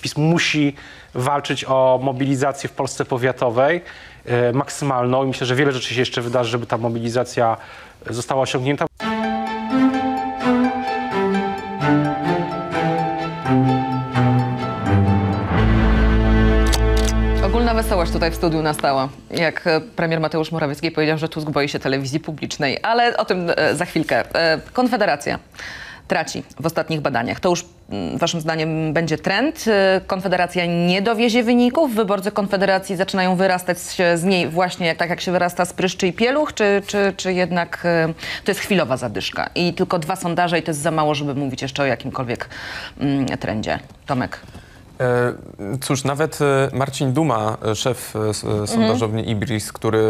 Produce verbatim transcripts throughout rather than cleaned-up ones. PiS musi walczyć o mobilizację w Polsce powiatowej e, maksymalną i myślę, że wiele rzeczy się jeszcze wydarzy, żeby ta mobilizacja została osiągnięta. Wesołość tutaj w studiu nastała, jak premier Mateusz Morawiecki powiedział, że Tusk boi się telewizji publicznej, ale o tym za chwilkę. Konfederacja traci w ostatnich badaniach. To już waszym zdaniem będzie trend? Konfederacja nie dowiezie wyników? Wyborcy Konfederacji zaczynają wyrastać z niej właśnie tak, jak się wyrasta z pryszczy i pieluch? Czy, czy, czy jednak to jest chwilowa zadyszka? I tylko dwa sondaże i to jest za mało, żeby mówić jeszcze o jakimkolwiek trendzie. Tomek. Cóż, nawet Marcin Duma, szef sondażowni Ibris, który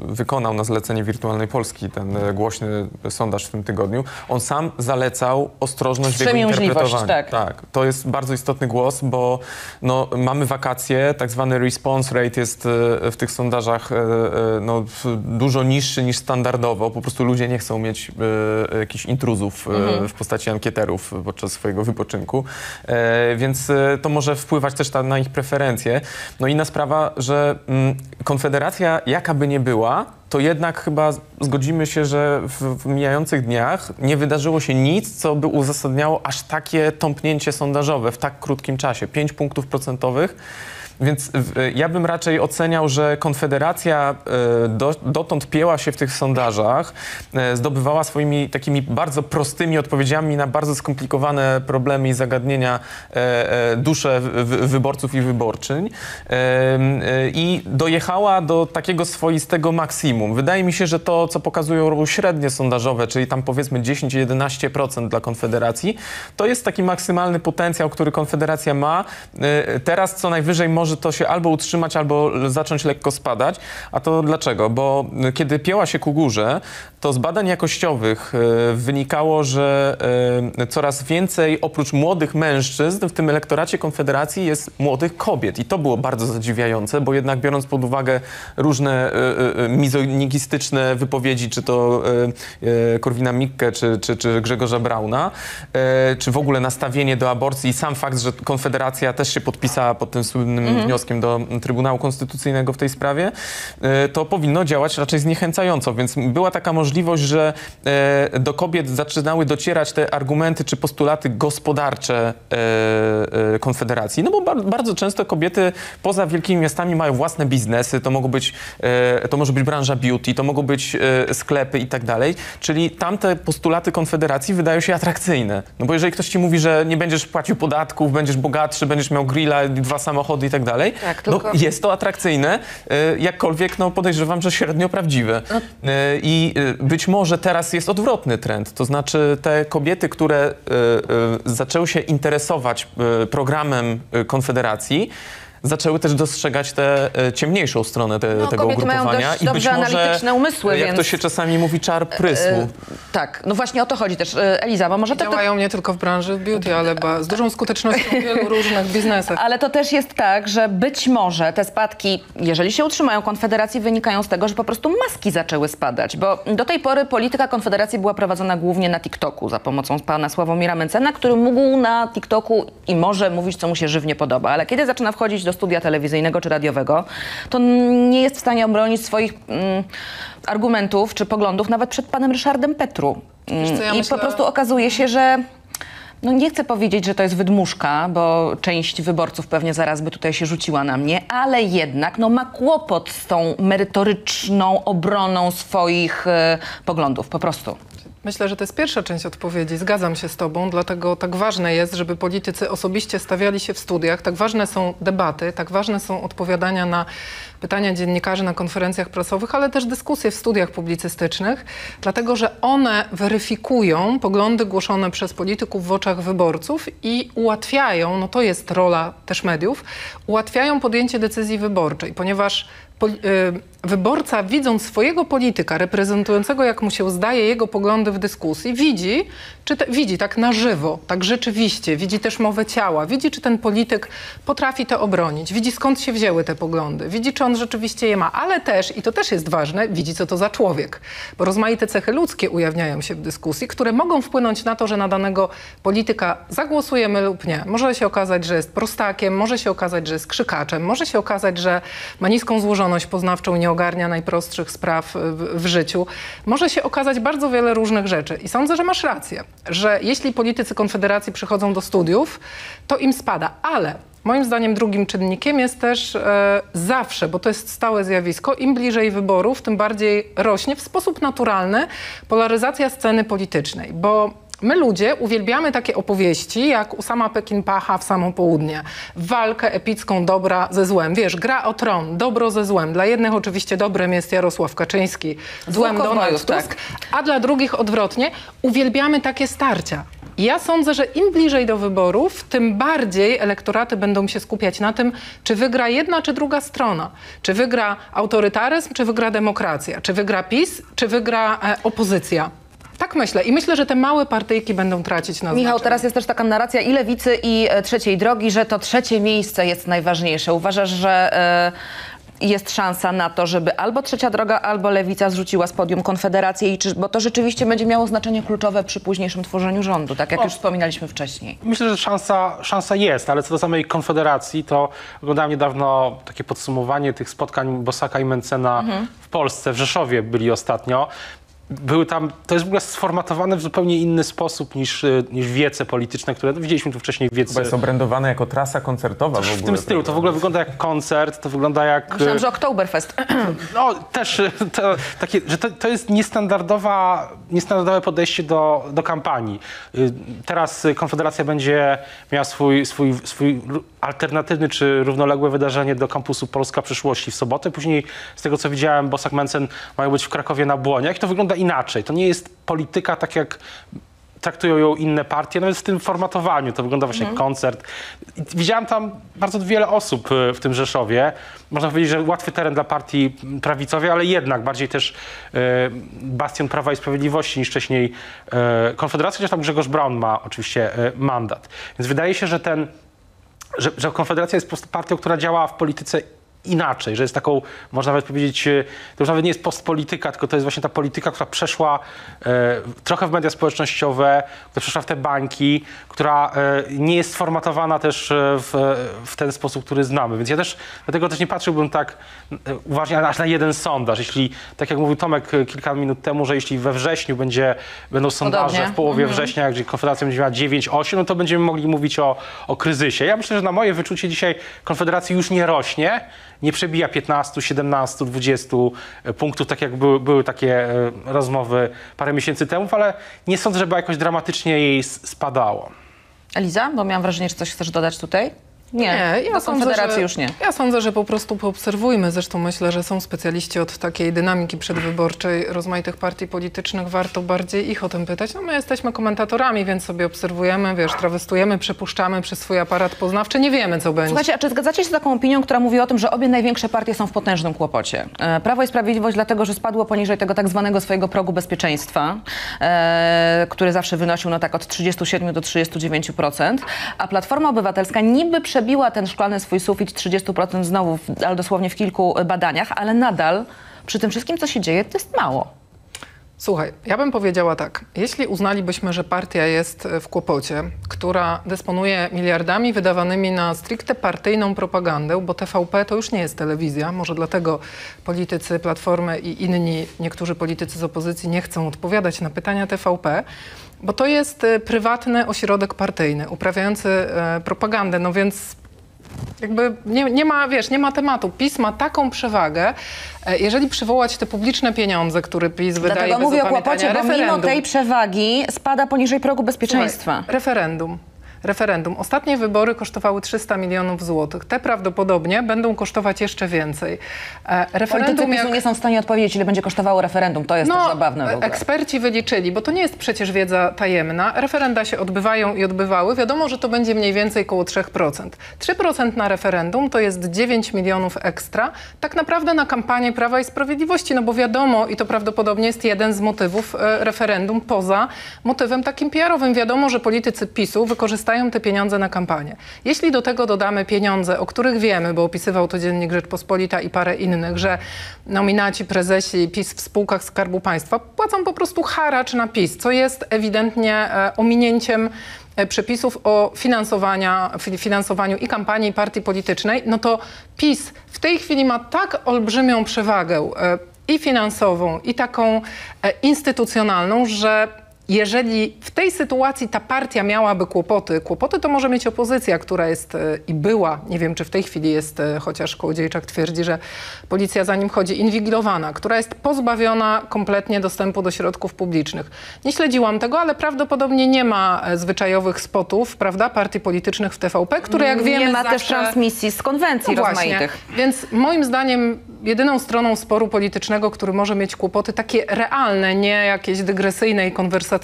wykonał na zlecenie Wirtualnej Polski ten głośny sondaż w tym tygodniu, on sam zalecał ostrożność w jego interpretowaniu. Tak. Tak, to jest bardzo istotny głos, bo no, mamy wakacje, tak zwany response rate jest w tych sondażach no, dużo niższy niż standardowo. Po prostu ludzie nie chcą mieć jakichś intruzów mhm. w postaci ankieterów podczas swojego wypoczynku, więc to może wpływać też na ich preferencje. No inna sprawa, że Konfederacja, jaka by nie była, to jednak chyba zgodzimy się, że w mijających dniach nie wydarzyło się nic, co by uzasadniało aż takie tąpnięcie sondażowe w tak krótkim czasie. Pięć punktów procentowych. Więc ja bym raczej oceniał, że Konfederacja do, dotąd pieła się w tych sondażach, zdobywała swoimi takimi bardzo prostymi odpowiedziami na bardzo skomplikowane problemy i zagadnienia dusze wyborców i wyborczyń i dojechała do takiego swoistego maksimum. Wydaje mi się, że to, co pokazują średnie sondażowe, czyli tam powiedzmy dziesięć do jedenastu procent dla Konfederacji, to jest taki maksymalny potencjał, który Konfederacja ma. Teraz co najwyżej może może to się albo utrzymać, albo zacząć lekko spadać. A to dlaczego? Bo kiedy pieła się ku górze, to z badań jakościowych wynikało, że coraz więcej oprócz młodych mężczyzn w tym elektoracie Konfederacji jest młodych kobiet. I to było bardzo zadziwiające, bo jednak biorąc pod uwagę różne mizoginistyczne wypowiedzi, czy to Korwina-Mikke, czy, czy, czy Grzegorza Brauna, czy w ogóle nastawienie do aborcji i sam fakt, że Konfederacja też się podpisała pod tym słynnym Mhm. wnioskiem do Trybunału Konstytucyjnego w tej sprawie, to powinno działać raczej zniechęcająco. Więc była taka możliwość, że do kobiet zaczynały docierać te argumenty czy postulaty gospodarcze Konfederacji. No bo bardzo często kobiety poza wielkimi miastami mają własne biznesy. To mogą być, to może być branża beauty, to mogą być sklepy i tak dalej. Czyli tamte postulaty Konfederacji wydają się atrakcyjne. No bo jeżeli ktoś ci mówi, że nie będziesz płacił podatków, będziesz bogatszy, będziesz miał grilla, dwa samochody, i tak dalej, tak, tylko... no, jest to atrakcyjne, jakkolwiek no, podejrzewam, że średnio prawdziwe. I być może teraz jest odwrotny trend, to znaczy te kobiety, które zaczęły się interesować programem Konfederacji, zaczęły też dostrzegać tę ciemniejszą stronę te, no, tego ugrupowania. Mają dość i być może, analityczne umysły, jak więc... to się czasami mówi, czar prysmu. E, tak, no właśnie o to chodzi też. Eliza, bo może... I działają to, to... nie tylko w branży beauty, ale ba, z dużą skutecznością w wielu różnych biznesach. Ale to też jest tak, że być może te spadki, jeżeli się utrzymają Konfederacji, wynikają z tego, że po prostu maski zaczęły spadać, bo do tej pory polityka Konfederacji była prowadzona głównie na TikToku za pomocą pana Sławomira Mentzena, który mógł na TikToku i może mówić, co mu się żywnie podoba, ale kiedy zaczyna wchodzić do studia telewizyjnego czy radiowego, to nie jest w stanie obronić swoich mm, argumentów czy poglądów nawet przed panem Ryszardem Petru. Wiesz co, ja I myślę... po prostu okazuje się, że no nie chcę powiedzieć, że to jest wydmuszka, bo część wyborców pewnie zaraz by tutaj się rzuciła na mnie, ale jednak no, ma kłopot z tą merytoryczną obroną swoich e, poglądów po prostu. Myślę, że to jest pierwsza część odpowiedzi. Zgadzam się z tobą, dlatego tak ważne jest, żeby politycy osobiście stawiali się w studiach. Tak ważne są debaty, tak ważne są odpowiadania na pytania dziennikarzy na konferencjach prasowych, ale też dyskusje w studiach publicystycznych, dlatego że one weryfikują poglądy głoszone przez polityków w oczach wyborców i ułatwiają, no to jest rola też mediów, ułatwiają podjęcie decyzji wyborczej, ponieważ wyborca, widząc swojego polityka reprezentującego, jak mu się zdaje, jego poglądy w dyskusji, widzi, czy te, widzi tak na żywo, tak rzeczywiście, widzi też mowę ciała, widzi, czy ten polityk potrafi to obronić, widzi, skąd się wzięły te poglądy, widzi, czy on rzeczywiście je ma, ale też, i to też jest ważne, widzi, co to za człowiek, bo rozmaite cechy ludzkie ujawniają się w dyskusji, które mogą wpłynąć na to, że na danego polityka zagłosujemy lub nie. Może się okazać, że jest prostakiem, może się okazać, że jest krzykaczem, może się okazać, że ma niską złożoność poznawczą i nie ogarnia najprostszych spraw w, w życiu. Może się okazać bardzo wiele różnych rzeczy. I sądzę, że masz rację, że jeśli politycy Konfederacji przychodzą do studiów, to im spada. Ale moim zdaniem drugim czynnikiem jest też e, zawsze, bo to jest stałe zjawisko, im bliżej wyborów, tym bardziej rośnie w sposób naturalny polaryzacja sceny politycznej, bo my ludzie uwielbiamy takie opowieści jak Usama Pekin-Pacha w samo południe. Walkę epicką dobra ze złem. Wiesz, gra o tron, dobro ze złem. Dla jednych oczywiście dobrem jest Jarosław Kaczyński, złem Donald Tusk, a dla drugich odwrotnie. Uwielbiamy takie starcia. Ja sądzę, że im bliżej do wyborów, tym bardziej elektoraty będą się skupiać na tym, czy wygra jedna, czy druga strona. Czy wygra autorytaryzm, czy wygra demokracja. Czy wygra PiS, czy wygra e, opozycja. Tak myślę. I myślę, że te małe partyjki będą tracić na Michał, znaczeniu. Teraz jest też taka narracja i Lewicy, i Trzeciej Drogi, że to trzecie miejsce jest najważniejsze. Uważasz, że y, jest szansa na to, żeby albo Trzecia Droga, albo Lewica zrzuciła z podium Konfederację, i czy, bo to rzeczywiście będzie miało znaczenie kluczowe przy późniejszym tworzeniu rządu, tak jak o, już wspominaliśmy wcześniej. Myślę, że szansa, szansa jest, ale co do samej Konfederacji, to oglądałem niedawno takie podsumowanie tych spotkań Bosaka i Mentzena mhm. w Polsce, w Rzeszowie byli ostatnio. Były tam, to jest w ogóle sformatowane w zupełnie inny sposób niż, niż wiece polityczne, które no, widzieliśmy tu wcześniej w wiece. To jest obrędowane jako trasa koncertowa. Coś w ogóle. W tym stylu. To w ogóle wygląda jak koncert, to wygląda jak... Myślałem, że Oktoberfest. No też, to, takie, że to, to jest niestandardowa, niestandardowe podejście do, do kampanii. Teraz Konfederacja będzie miała swój, swój, swój alternatywny czy równoległe wydarzenie do kampusu Polska Przyszłości w sobotę. Później, z tego co widziałem, Bosak Mentzen mają być w Krakowie na Błoniach. To wygląda inaczej. To nie jest polityka tak, jak traktują ją inne partie, nawet w tym formatowaniu. To wygląda właśnie mm. jak koncert. Widziałem tam bardzo wiele osób w tym Rzeszowie. Można powiedzieć, że łatwy teren dla partii prawicowej, ale jednak bardziej też e, bastion Prawa i Sprawiedliwości niż wcześniej e, Konfederacja, chociaż tam Grzegorz Braun ma oczywiście e, mandat. Więc wydaje się, że, ten, że, że Konfederacja jest po prostu partią, która działa w polityce inaczej, że jest taką, można nawet powiedzieć, to już nawet nie jest postpolityka, tylko to jest właśnie ta polityka, która przeszła e, trochę w media społecznościowe, która przeszła w te bańki, która e, nie jest sformatowana też w, w ten sposób, który znamy. Więc ja też, dlatego też nie patrzyłbym tak uważnie aż na jeden sondaż. Jeśli, tak jak mówił Tomek kilka minut temu, że jeśli we wrześniu będzie, będą sondaże Podobnie. w połowie mhm. września, gdzie Konfederacja będzie miała dziewięć osiem, no to będziemy mogli mówić o, o kryzysie. Ja myślę, że na moje wyczucie dzisiaj Konfederacji już nie rośnie, nie przebija piętnastu, siedemnastu, dwudziestu punktów, tak jak były, były takie rozmowy parę miesięcy temu, ale nie sądzę, żeby jakoś dramatycznie jej spadało. Eliza, bo miałam wrażenie, że coś chcesz dodać tutaj? Nie, nie ja do Konfederacji już nie. Ja sądzę, że po prostu poobserwujmy. Zresztą myślę, że są specjaliści od takiej dynamiki przedwyborczej rozmaitych partii politycznych. Warto bardziej ich o tym pytać. No my jesteśmy komentatorami, więc sobie obserwujemy, wiesz, trawestujemy, przepuszczamy przez swój aparat poznawczy. Nie wiemy, co będzie. Słuchajcie, a czy zgadzacie się z taką opinią, która mówi o tym, że obie największe partie są w potężnym kłopocie? Prawo i Sprawiedliwość dlatego, że spadło poniżej tego tak zwanego swojego progu bezpieczeństwa, e, który zawsze wynosił no tak od trzydziestu siedmiu do trzydziestu dziewięciu procent, a Platforma Obywatelska niby przebiła ten szklany swój sufit trzydzieści procent znowu, ale dosłownie w kilku badaniach, ale nadal przy tym wszystkim, co się dzieje, to jest mało. Słuchaj, ja bym powiedziała tak. Jeśli uznalibyśmy, że partia jest w kłopocie, która dysponuje miliardami wydawanymi na stricte partyjną propagandę, bo T V P to już nie jest telewizja, może dlatego politycy Platformy i inni, niektórzy politycy z opozycji nie chcą odpowiadać na pytania T V P, bo to jest prywatny ośrodek partyjny, uprawiający e, propagandę, no więc jakby nie, nie ma, wiesz, nie ma tematu. PiS ma taką przewagę, e, jeżeli przywołać te publiczne pieniądze, które PiS Dlatego wydaje bez opamiętania. Dlatego mówię o kłopocie, bo mimo tej przewagi spada poniżej progu bezpieczeństwa. Słuchaj, referendum. referendum. Ostatnie wybory kosztowały trzysta milionów złotych. Te prawdopodobnie będą kosztować jeszcze więcej. E, referendum jak... nie są w stanie odpowiedzieć, ile będzie kosztowało referendum. To jest no, też zabawne w ogóle. Eksperci wyliczyli, bo to nie jest przecież wiedza tajemna. Referenda się odbywają i odbywały. Wiadomo, że to będzie mniej więcej koło trzy procent. trzy procent na referendum to jest dziewięć milionów ekstra. Tak naprawdę na kampanię Prawa i Sprawiedliwości, no bo wiadomo, i to prawdopodobnie jest jeden z motywów e, referendum poza motywem takim P R-owym. Wiadomo, że politycy PiSu wykorzystają te pieniądze na kampanię. Jeśli do tego dodamy pieniądze, o których wiemy, bo opisywał to Dziennik Rzeczpospolita i parę innych, że nominaci, prezesi PiS w spółkach Skarbu Państwa płacą po prostu haracz na PiS, co jest ewidentnie e, ominięciem przepisów o finansowania, finansowaniu i kampanii, i partii politycznej, no to PiS w tej chwili ma tak olbrzymią przewagę i finansową, i taką instytucjonalną, że jeżeli w tej sytuacji ta partia miałaby kłopoty, kłopoty to może mieć opozycja, która jest i była, nie wiem czy w tej chwili jest, chociaż Kołodziejczak twierdzi, że policja za nim chodzi, inwigilowana, która jest pozbawiona kompletnie dostępu do środków publicznych. Nie śledziłam tego, ale prawdopodobnie nie ma zwyczajowych spotów, prawda, partii politycznych w T V P, które jak wiemy... Nie ma zawsze... też transmisji z konwencji no rozmaitych. Właśnie. Więc moim zdaniem jedyną stroną sporu politycznego, który może mieć kłopoty takie realne, nie jakieś dygresyjne i konwersacyjne,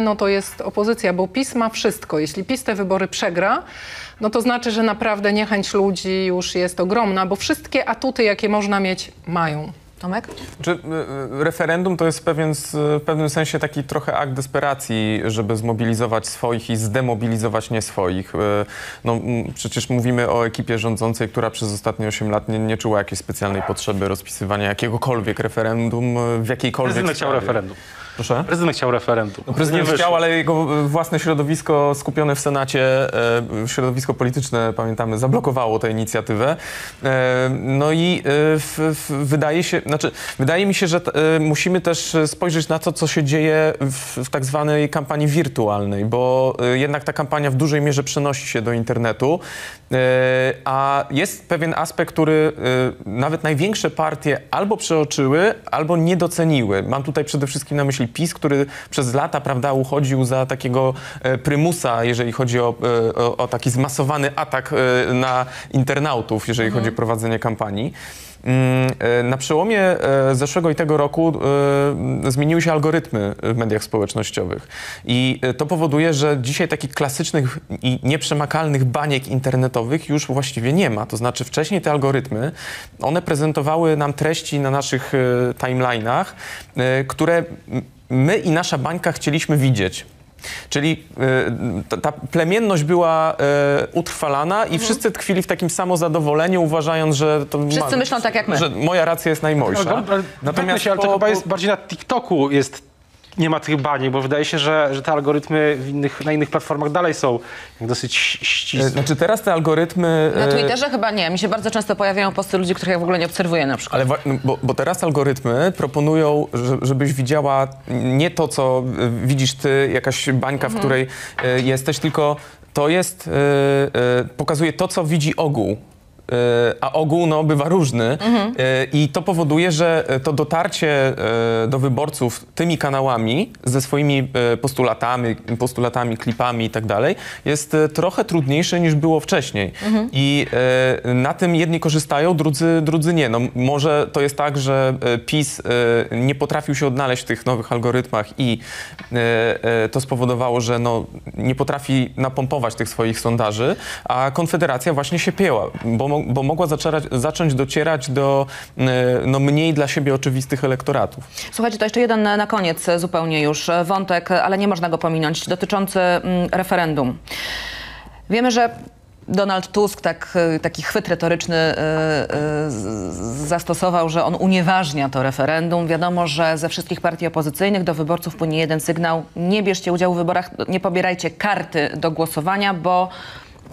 no to jest opozycja, bo PiS ma wszystko. Jeśli PiS te wybory przegra, no to znaczy, że naprawdę niechęć ludzi już jest ogromna, bo wszystkie atuty, jakie można mieć, mają. Tomek? Czy referendum to jest pewien, w pewnym sensie taki trochę akt desperacji, żeby zmobilizować swoich i zdemobilizować nieswoich? No, przecież mówimy o ekipie rządzącej, która przez ostatnie osiem lat nie, nie czuła jakiejś specjalnej potrzeby rozpisywania jakiegokolwiek referendum w jakiejkolwiek sprawie. Prezydent chciał referendum. Proszę? Prezydent chciał referendum. No, prezydent nie chciał, ale jego własne środowisko skupione w Senacie, środowisko polityczne, pamiętamy, zablokowało tę inicjatywę. No i w, w, wydaje się, znaczy, wydaje mi się, że t, y, musimy też spojrzeć na to, co się dzieje w, w tak zwanej kampanii wirtualnej, bo y, jednak ta kampania w dużej mierze przenosi się do internetu, y, a jest pewien aspekt, który y, nawet największe partie albo przeoczyły, albo nie doceniły. Mam tutaj przede wszystkim na myśli PiS, który przez lata, prawda, uchodził za takiego y, prymusa, jeżeli chodzi o, y, o, o taki zmasowany atak y, na internautów, jeżeli mhm. chodzi o prowadzenie kampanii. Na przełomie zeszłego i tego roku zmieniły się algorytmy w mediach społecznościowych i to powoduje, że dzisiaj takich klasycznych i nieprzemakalnych baniek internetowych już właściwie nie ma. To znaczy wcześniej te algorytmy, one prezentowały nam treści na naszych timeline'ach, które my i nasza bańka chcieliśmy widzieć. Czyli y, ta plemienność była y, utrwalana i mhm. wszyscy tkwili w takim samozadowoleniu, uważając, że to wszyscy ma, myślą tak jak my. Że moja racja jest najmojsza. No, no, natomiast się, ale po, to chyba jest bardziej na TikToku jest nie ma tych baniek, bo wydaje się, że, że te algorytmy w innych, na innych platformach dalej są dosyć ścisłe. Znaczy teraz te algorytmy... Na Twitterze chyba nie. Mi się bardzo często pojawiają posty ludzi, których ja w ogóle nie obserwuję na przykład. Ale bo, bo teraz algorytmy proponują, żebyś widziała nie to, co widzisz ty, jakaś bańka, mhm. w której jesteś, tylko to jest... pokazuje to, co widzi ogół. A ogół no, bywa różny mhm. i to powoduje, że to dotarcie do wyborców tymi kanałami ze swoimi postulatami, postulatami klipami i tak dalej jest trochę trudniejsze niż było wcześniej. Mhm. I na tym jedni korzystają, drudzy, drudzy nie. No, może to jest tak, że PiS nie potrafił się odnaleźć w tych nowych algorytmach i to spowodowało, że no, nie potrafi napompować tych swoich sondaży, a Konfederacja właśnie się pieła, bo bo mogła zaczerać, zacząć docierać do no, mniej dla siebie oczywistych elektoratów. Słuchajcie, to jeszcze jeden na koniec zupełnie już wątek, ale nie można go pominąć, dotyczący mm, referendum. Wiemy, że Donald Tusk tak, taki chwyt retoryczny yy, yy, zastosował, że on unieważnia to referendum. Wiadomo, że ze wszystkich partii opozycyjnych do wyborców płynie jeden sygnał. Nie bierzcie udziału w wyborach, nie pobierajcie karty do głosowania, bo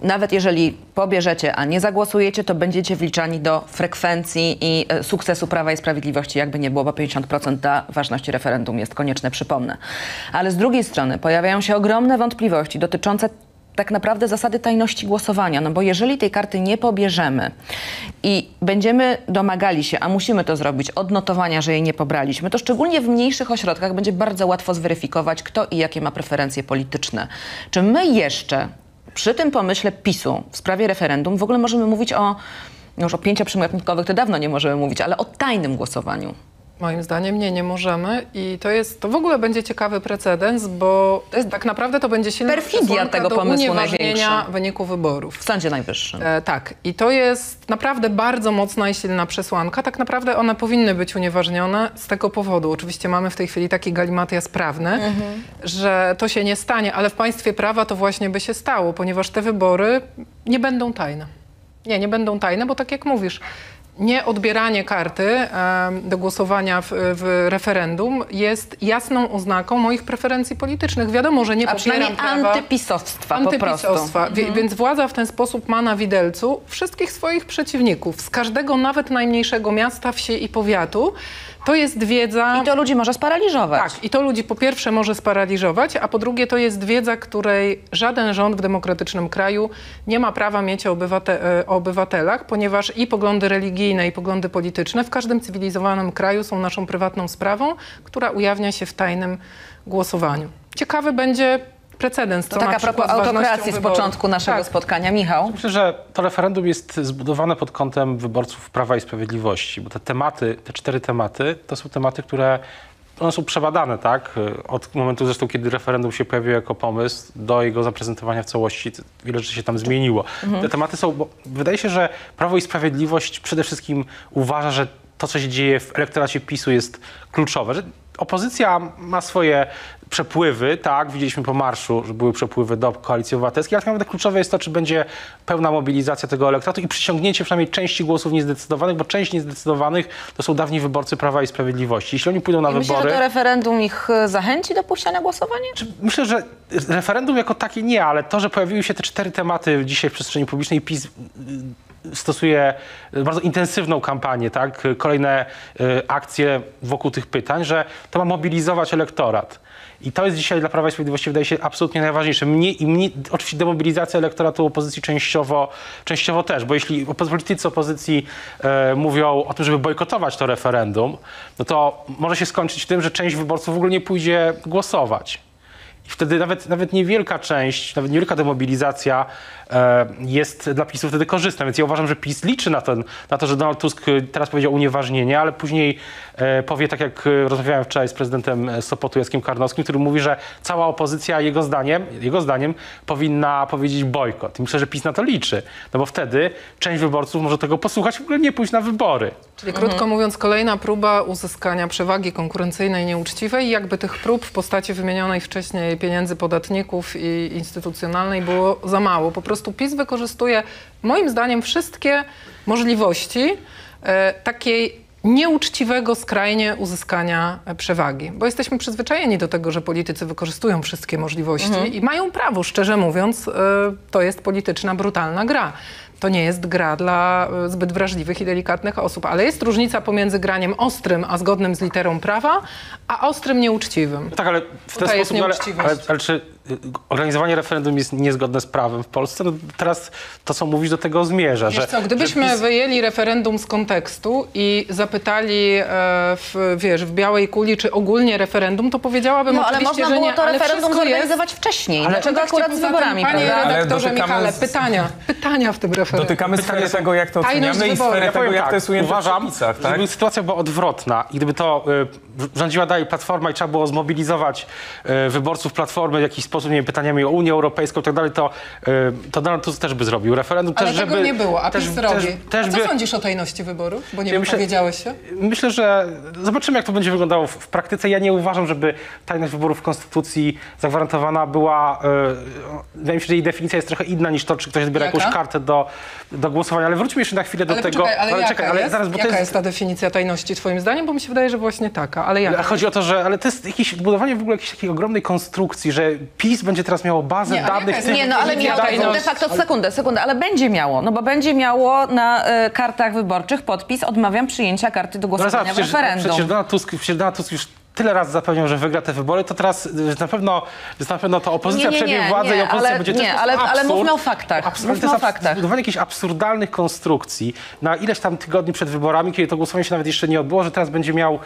nawet jeżeli pobierzecie, a nie zagłosujecie, to będziecie wliczani do frekwencji i sukcesu Prawa i Sprawiedliwości. Jakby nie było, bo pięćdziesiąt procent dla ważności referendum jest konieczne, przypomnę. Ale z drugiej strony pojawiają się ogromne wątpliwości dotyczące tak naprawdę zasady tajności głosowania. No bo jeżeli tej karty nie pobierzemy i będziemy domagali się, a musimy to zrobić, odnotowania, że jej nie pobraliśmy, to szczególnie w mniejszych ośrodkach będzie bardzo łatwo zweryfikować, kto i jakie ma preferencje polityczne. Czy my jeszcze... przy tym pomyśle PiSu w sprawie referendum w ogóle możemy mówić o, no już o pięcioprzymiotnikowych to dawno nie możemy mówić, ale o tajnym głosowaniu. Moim zdaniem nie, nie możemy i to jest, to w ogóle będzie ciekawy precedens, bo to jest tak naprawdę to będzie silna perfidia tego pomysłu najważniejsza wyniku wyborów. W Sądzie Najwyższym. E, tak. I to jest naprawdę bardzo mocna i silna przesłanka. Tak naprawdę one powinny być unieważnione z tego powodu. Oczywiście mamy w tej chwili taki galimatias prawny, mhm. że to się nie stanie, ale w państwie prawa to właśnie by się stało, ponieważ te wybory nie będą tajne. Nie, nie będą tajne, bo tak jak mówisz, nie odbieranie karty e, do głosowania w, w referendum jest jasną oznaką moich preferencji politycznych. Wiadomo, że nie popieram prawa... antypisowstwa, antypisowstwa po prostu. Więc władza w ten sposób ma na widelcu wszystkich swoich przeciwników. Z każdego, nawet najmniejszego miasta, wsi i powiatu. To jest wiedza... I to ludzi może sparaliżować. Tak, i to ludzi po pierwsze może sparaliżować, a po drugie to jest wiedza, której żaden rząd w demokratycznym kraju nie ma prawa mieć o, obywate o obywatelach, ponieważ i poglądy religijne, i poglądy polityczne w każdym cywilizowanym kraju są naszą prywatną sprawą, która ujawnia się w tajnym głosowaniu. Ciekawy będzie precedens. To tak a propos autokracji z początku naszego tak. spotkania. Michał? Myślę, że to referendum jest zbudowane pod kątem wyborców Prawa i Sprawiedliwości, bo te tematy, te cztery tematy, to są tematy, które one są przebadane, tak? Od momentu zresztą, kiedy referendum się pojawił jako pomysł, do jego zaprezentowania w całości, wiele rzeczy się tam zmieniło. Mhm. Te tematy są, bo wydaje się, że Prawo i Sprawiedliwość przede wszystkim uważa, że to, co się dzieje w elektoracie PiSu jest kluczowe, że opozycja ma swoje przepływy, tak, widzieliśmy po marszu, że były przepływy do Koalicji Obywatelskiej, ale tak naprawdę kluczowe jest to, czy będzie pełna mobilizacja tego elektoratu i przyciągnięcie przynajmniej części głosów niezdecydowanych, bo część niezdecydowanych to są dawni wyborcy Prawa i Sprawiedliwości. Jeśli oni pójdą na I wybory... Myślisz, że to referendum ich zachęci do pójścia na głosowanie? Myślę, że referendum jako takie nie, ale to, że pojawiły się te cztery tematy dzisiaj w przestrzeni publicznej, PiS stosuje bardzo intensywną kampanię, tak, kolejne y, akcje wokół tych pytań, że to ma mobilizować elektorat. I to jest dzisiaj dla Prawa i Sprawiedliwości, wydaje się, absolutnie najważniejsze. Mniej, i mniej, oczywiście demobilizacja elektoratu opozycji częściowo, częściowo też, bo jeśli politycy opozycji e, mówią o tym, żeby bojkotować to referendum, no to może się skończyć tym, że część wyborców w ogóle nie pójdzie głosować. I wtedy nawet, nawet niewielka część, nawet niewielka demobilizacja e, jest dla PiSu wtedy korzystna. Więc ja uważam, że PiS liczy na, ten, na to, że Donald Tusk teraz powiedział unieważnienie, ale później e, powie, tak jak rozmawiałem wczoraj z prezydentem Sopotu, Jackiem Karnowskim, który mówi, że cała opozycja jego zdaniem, jego zdaniem powinna powiedzieć bojkot. I myślę, że PiS na to liczy, no bo wtedy część wyborców może tego posłuchać, w ogóle nie pójść na wybory. Czyli mhm. krótko mówiąc, kolejna próba uzyskania przewagi konkurencyjnej nieuczciwej i jakby tych prób w postaci wymienionej wcześniej pieniędzy podatników i instytucjonalnej było za mało. Po prostu PiS wykorzystuje, moim zdaniem, wszystkie możliwości e, takiej nieuczciwego skrajnie uzyskania przewagi. Bo jesteśmy przyzwyczajeni do tego, że politycy wykorzystują wszystkie możliwości mhm. i mają prawo, szczerze mówiąc, e, to jest polityczna, brutalna gra. To nie jest gra dla zbyt wrażliwych i delikatnych osób, ale jest różnica pomiędzy graniem ostrym, a zgodnym z literą prawa, a ostrym nieuczciwym. Tak, ale w ten Tutaj sposób, ale, ale, ale czy organizowanie referendum jest niezgodne z prawem w Polsce? No teraz to, co mówisz, do tego zmierza. Wiesz że, co, gdybyśmy że... wyjęli referendum z kontekstu i zapytali e, w, wiesz, w białej kuli, czy ogólnie referendum, to powiedziałabym no, oczywiście, że nie. Ale można było to referendum zorganizować jest... wcześniej. Ale dlaczego akurat z wyborami? Panie redaktorze Michale, z... pytania, pytania w tym referendum. Dotykamy sfery tego, jak to oceniamy i sfery ja tego, tak, jak to jest ujęte. Uważam, tak? Żeby sytuacja była odwrotna i gdyby to y, rządziła dalej Platforma i trzeba było zmobilizować y, wyborców Platformy w jakiś sposób, nie wiem, pytaniami o Unię Europejską i tak dalej, to, y, to Donald Tusk też by zrobił referendum. Ale też, tego żeby, nie było, a też, PiS zrobi. Też, też, a co by... sądzisz o tajności wyborów? Bo nie ja wypowiedziałeś się. Myślę, że zobaczymy, jak to będzie wyglądało w, w praktyce. Ja nie uważam, żeby tajność wyborów w Konstytucji zagwarantowana była. Y, wydaje mi się, że jej definicja jest trochę inna niż to, czy ktoś odbiera Jaka? jakąś kartę do do głosowania, ale wróćmy jeszcze na chwilę ale do tego. Czekaj, ale, ale jaka, czekaj, ale jest? Zaraz, bo jaka to jest... jest ta definicja tajności twoim zdaniem? Bo mi się wydaje, że właśnie taka, ale jaka? Chodzi o to, że ale to jest jakieś budowanie w ogóle jakiejś takiej ogromnej konstrukcji, że PiS będzie teraz miało bazę nie, danych. Jest... Nie, no ale miało de facto, sekundę, sekundę, ale będzie miało, no bo będzie miało na y, kartach wyborczych podpis odmawiam przyjęcia karty do głosowania no, zaraz, przecież, w referendum. Przecież Donald Tusk, przecież Donald Tusk już tyle razy zapewniał, że wygra te wybory, to teraz na pewno, na pewno to opozycja przejmie władzę nie, i opozycja ale, będzie... Nie, ale, absurd, ale mówmy o faktach. Absurd, mówmy o faktach. Budowanie jakichś absurdalnych konstrukcji na ileś tam tygodni przed wyborami, kiedy to głosowanie się nawet jeszcze nie odbyło, że teraz będzie miał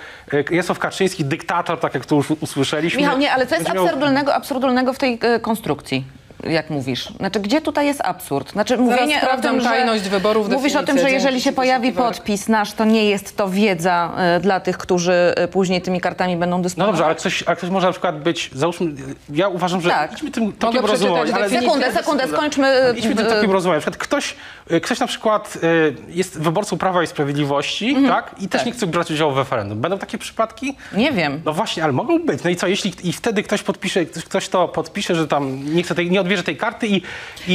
Jarosław Kaczyński, dyktator, tak jak to już usłyszeliśmy. Michał, nie, ale co jest absurdalnego, miał... absurdalnego w tej konstrukcji? jak mówisz. Znaczy, gdzie tutaj jest absurd? Znaczy, mówienie o tym, że tajność wyborów, mówisz o tym, że jeżeli się pojawi podpis nasz, to nie jest to wiedza y, dla tych, którzy później tymi kartami będą dysponować. No dobrze, ale ktoś, a ktoś może na przykład być, załóżmy, ja uważam, że tak. idźmy tym tokiem rozwoju. Sekundę, sekundę, skończmy. Idźmy tym tokiem rozwoju. Na przykład ktoś, ktoś na przykład y, jest wyborcą Prawa i Sprawiedliwości, mhm. tak? I też tak. nie chce brać udziału w referendum. Będą takie przypadki? Nie wiem. No właśnie, ale mogą być. No i co, jeśli i wtedy ktoś podpisze, ktoś, ktoś to podpisze, że tam nie chce tej, nie odbierze tej karty i... i,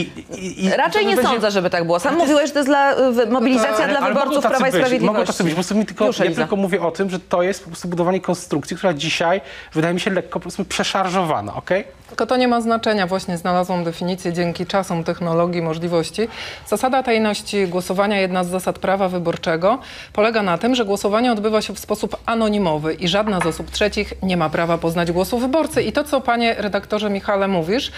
i Raczej nie będzie... sądzę, żeby tak było. Sam mówiłeś, że to jest dla, mobilizacja no to, dla wyborców Prawa i Sprawiedliwości. Mogą tacy być. Po prostu mi tylko, Już, ja Eliza. tylko mówię o tym, że to jest po prostu budowanie konstrukcji, która dzisiaj wydaje mi się lekko po prostu przeszarżowana, okej? Okay? Tylko to nie ma znaczenia. Właśnie znalazłam definicję dzięki czasom, technologii, możliwości. Zasada tajności głosowania, jedna z zasad prawa wyborczego, polega na tym, że głosowanie odbywa się w sposób anonimowy i żadna z osób trzecich nie ma prawa poznać głosu wyborcy. I to, co panie redaktorze Michale mówisz,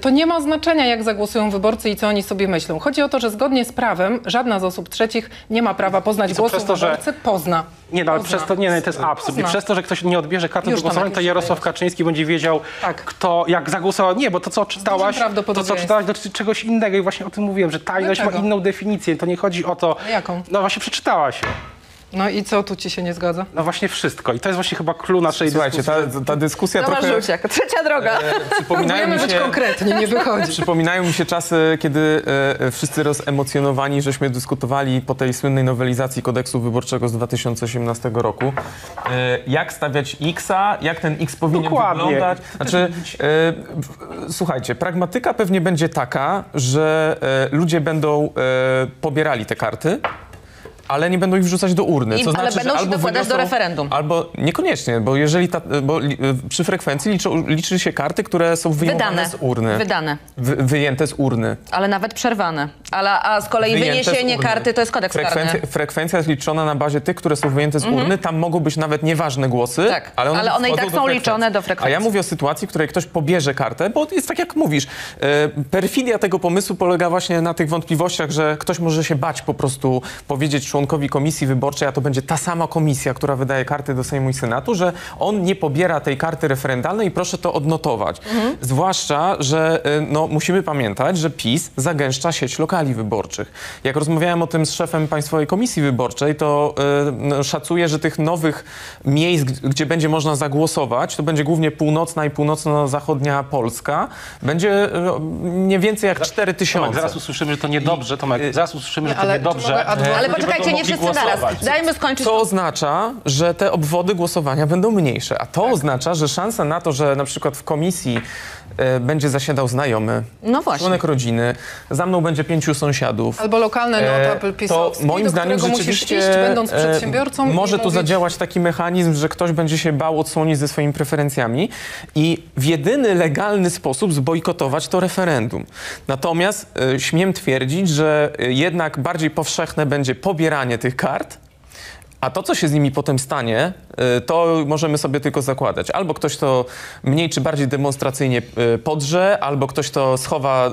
to nie ma znaczenia, jak zagłosują wyborcy i co oni sobie myślą. Chodzi o to, że zgodnie z prawem żadna z osób trzecich nie ma prawa poznać głosu to, wyborcy, że... pozna. Nie, no ale pozna. przez to, nie, no, to jest absurd. I przez to, że ktoś nie odbierze karty do głosowania, to Jarosław Kaczyński będzie wiedział, tak. kto, jak zagłosował. Nie, bo to, co czytałaś, to, co czytałaś dotyczy czegoś innego i właśnie o tym mówiłem, że tajność Dlaczego? ma inną definicję. To nie chodzi o to... Jaką? No właśnie przeczytałaś się. No i co tu ci się nie zgadza? No właśnie wszystko. I to jest właśnie chyba clue naszej Słuchajcie, dyskusji. Słuchajcie, ta, ta dyskusja Tomasz trochę... Żółciak, trzecia droga. E, Próbujemy być konkretni, nie wychodzi. Przypominają mi się czasy, kiedy e, wszyscy rozemocjonowani, żeśmy dyskutowali po tej słynnej nowelizacji kodeksu wyborczego z dwa tysiące osiemnastego roku. E, jak stawiać X-a, jak ten X powinien Dokładnie. wyglądać. Znaczy, e, słuchajcie, pragmatyka pewnie będzie taka, że e, ludzie będą e, pobierali te karty, ale nie będą ich wrzucać do urny. I, to znaczy, ale będą że się albo dokładać wyniosą, do referendum. Albo niekoniecznie, bo jeżeli ta, bo li, przy frekwencji liczy, liczy się karty, które są wyjmowane Wydane. z urny. Wydane. Wy, wyjęte z urny. Ale nawet przerwane. Ale, a z kolei wyjęte wyniesienie z karty to jest kodeks Frekwencja, karny. Frekwencja jest liczona na bazie tych, które są wyjęte z mhm. urny. Tam mogą być nawet nieważne głosy, tak. ale one, ale one i tak są liczone do frekwencji. A ja mówię o sytuacji, w której ktoś pobierze kartę, bo jest tak jak mówisz. Perfidia tego pomysłu polega właśnie na tych wątpliwościach, że ktoś może się bać po prostu powiedzieć członkowi komisji wyborczej, a to będzie ta sama komisja, która wydaje karty do Sejmu i Senatu, że on nie pobiera tej karty referendalnej i proszę to odnotować. Mhm. Zwłaszcza, że no, musimy pamiętać, że PiS zagęszcza sieć lokali wyborczych. Jak rozmawiałem o tym z szefem Państwowej Komisji Wyborczej, to y, szacuję, że tych nowych miejsc, gdzie będzie można zagłosować, to będzie głównie północna i północno-zachodnia Polska, będzie y, nie więcej jak cztery tysiące. Tomek, zaraz usłyszymy, że to niedobrze, Tomek, zaraz usłyszymy, że to ale, niedobrze. Ale poczekaj, nie wszyscy naraz. Dajmy skończyć. To oznacza, że te obwody głosowania będą mniejsze, a to tak. oznacza, że szansa na to, że na przykład w komisji e, będzie zasiadał znajomy, no członek rodziny, za mną będzie pięciu sąsiadów. Albo lokalne notable pisowskie, moim zdaniem rzeczywiście iść, będąc przedsiębiorcą, e, może tu mówić... zadziałać taki mechanizm, że ktoś będzie się bał odsłonić ze swoimi preferencjami i w jedyny legalny sposób zbojkotować to referendum. Natomiast e, śmiem twierdzić, że jednak bardziej powszechne będzie pobieranie tych kart, a to, co się z nimi potem stanie, to możemy sobie tylko zakładać. Albo ktoś to mniej czy bardziej demonstracyjnie podrze, albo ktoś to schowa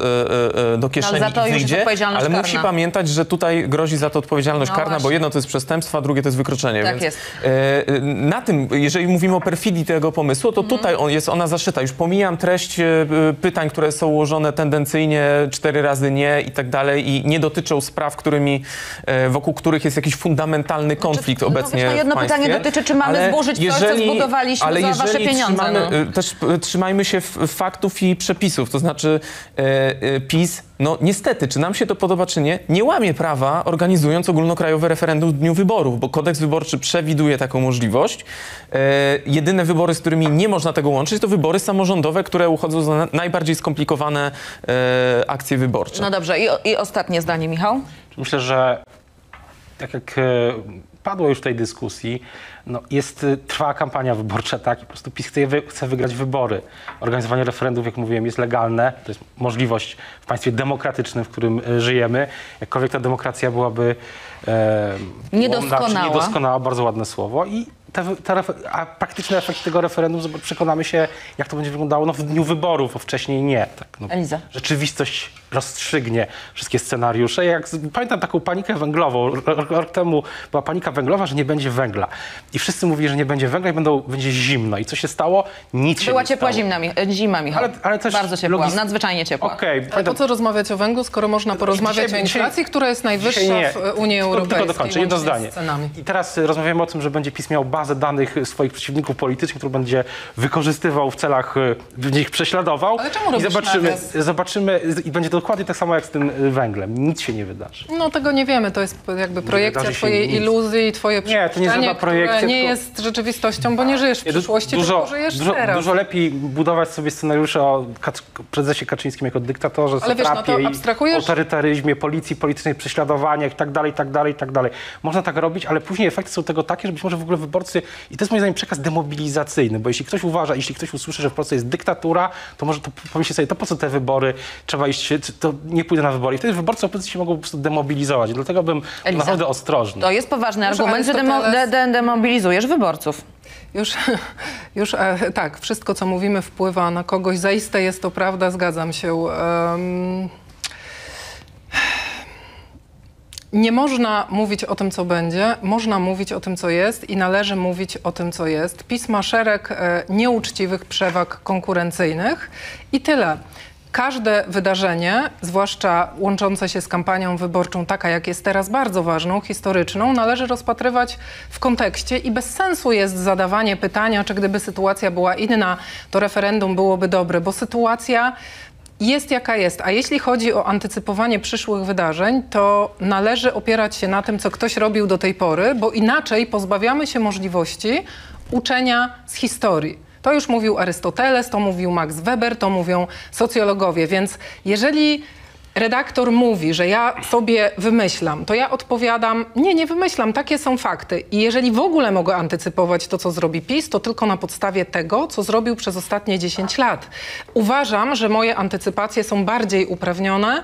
do kieszeni no, i wyjdzie, ale karna. musi pamiętać, że tutaj grozi za to odpowiedzialność no, karna, właśnie. bo jedno to jest przestępstwo, a drugie to jest wykroczenie. Tak więc jest. Na tym, jeżeli mówimy o perfidii tego pomysłu, to mm. tutaj on, jest ona zaszyta. Już pomijam treść pytań, które są ułożone tendencyjnie, cztery razy nie i tak dalej i nie dotyczą spraw, którymi, wokół których jest jakiś fundamentalny konflikt znaczy, obecnie no, jedno w państwie. Pytanie dotyczy, czy mamy Ale zburzyć jeżeli, to, co zbudowaliśmy ale za wasze pieniądze. Trzymamy, no. Też trzymajmy się faktów i przepisów, to znaczy e, e, PiS, no niestety, czy nam się to podoba, czy nie, nie łamie prawa, organizując ogólnokrajowe referendum w dniu wyborów, bo kodeks wyborczy przewiduje taką możliwość. E, jedyne wybory, z którymi nie można tego łączyć, to wybory samorządowe, które uchodzą za na, najbardziej skomplikowane e, akcje wyborcze. No dobrze, i, i ostatnie zdanie, Michał. Myślę, że tak jak e, padło już w tej dyskusji, no jest, trwa kampania wyborcza, tak? I po prostu PiS chce, chce wygrać wybory. Organizowanie referendów, jak mówiłem, jest legalne. To jest możliwość w państwie demokratycznym, w którym żyjemy. Jakkolwiek ta demokracja byłaby e, niedoskonała. Łąda, niedoskonała, bardzo ładne słowo. I te, te, a praktyczny efekt tego referendum, przekonamy się, jak to będzie wyglądało no, w dniu wyborów, a wcześniej nie. Tak, no, Eliza. Rzeczywistość rozstrzygnie wszystkie scenariusze. Jak pamiętam taką panikę węglową, rok temu była panika węglowa, że nie będzie węgla. I wszyscy mówili, że nie będzie węgla i będą, będzie zimno. I co się stało? Nic się nie stało. Była ciepła zima, Michał. Ale, ale też bardzo ciepła, logist... nadzwyczajnie ciepła. Okay, ale po co rozmawiać o węglu, skoro można porozmawiać dzisiaj, o inflacji, dzisiaj, która jest najwyższa w Unii Europejskiej? Tylko dokończę, jedno zdanie. I teraz rozmawiamy o tym, że będzie PiS miał bazę danych swoich przeciwników politycznych, którą będzie wykorzystywał w celach, będzie ich prześladował. Ale czemu robisz zobaczymy, zobaczymy i będzie to dokładnie tak samo jak z tym węglem. Nic się nie wydarzy. No tego nie wiemy. To jest jakby projekcja twojej nic. iluzji, twoje przypuszczenie, które nie jest rzeczywistością, bo nie żyjesz w przyszłości, dużo, tylko żyjesz dużo, teraz. Dużo lepiej budować sobie scenariusze o prezesie Kaczyńskim jako dyktatorze, satrapie, no autorytaryzmie, policji, politycznych prześladowaniach i tak dalej, i tak dalej, i tak dalej. Można tak robić, ale później efekty są tego takie, że być może w ogóle wyborcy, i to jest moim zdaniem przekaz demobilizacyjny, bo jeśli ktoś uważa, jeśli ktoś usłyszy, że w Polsce jest dyktatura, to może to pomyśli sobie, to po co te wybory, trzeba iść, to nie pójdę na wybory. I wtedy wyborcy opozycji się mogą po prostu demobilizować. Dlatego bym Eliza, naprawdę ostrożny. To jest poważny Proszę, argument, że demo, de, de, demobilizujesz wyborców. Już, już e, tak, wszystko co mówimy wpływa na kogoś. Zaiste jest to prawda, zgadzam się. Um... Nie można mówić o tym, co będzie, można mówić o tym, co jest i należy mówić o tym, co jest. PiS ma szereg e, nieuczciwych przewag konkurencyjnych i tyle. Każde wydarzenie, zwłaszcza łączące się z kampanią wyborczą, taka jak jest teraz, bardzo ważną, historyczną, należy rozpatrywać w kontekście i bez sensu jest zadawanie pytania, czy gdyby sytuacja była inna, to referendum byłoby dobre, bo sytuacja jest jaka jest. A jeśli chodzi o antycypowanie przyszłych wydarzeń, to należy opierać się na tym, co ktoś robił do tej pory, bo inaczej pozbawiamy się możliwości uczenia z historii. To już mówił Arystoteles, to mówił Max Weber, to mówią socjologowie. Więc jeżeli redaktor mówi, że ja sobie wymyślam, to ja odpowiadam, nie, nie wymyślam, takie są fakty. I jeżeli w ogóle mogę antycypować to, co zrobi PiS, to tylko na podstawie tego, co zrobił przez ostatnie dziesięć lat. Uważam, że moje antycypacje są bardziej uprawnione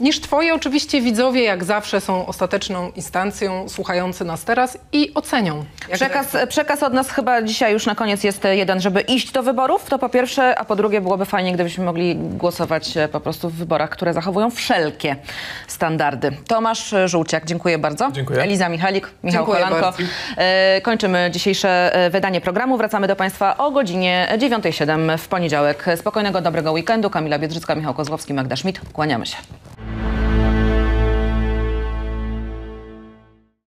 niż twoje. Oczywiście widzowie, jak zawsze, są ostateczną instancją, słuchający nas teraz i ocenią. Przekaz, przekaz od nas chyba dzisiaj już na koniec jest jeden, żeby iść do wyborów, to po pierwsze, a po drugie byłoby fajnie, gdybyśmy mogli głosować po prostu w wyborach, które zachowują wszelkie standardy. Tomasz Żółciak, dziękuję bardzo. Dziękuję. Eliza Michalik, Michał Kolanko. Kończymy dzisiejsze wydanie programu. Wracamy do Państwa o godzinie dziewiątej zero siedem w poniedziałek. Spokojnego, dobrego weekendu. Kamila Biedrzycka, Michał Kozłowski, Magda Schmidt. Kłaniamy się.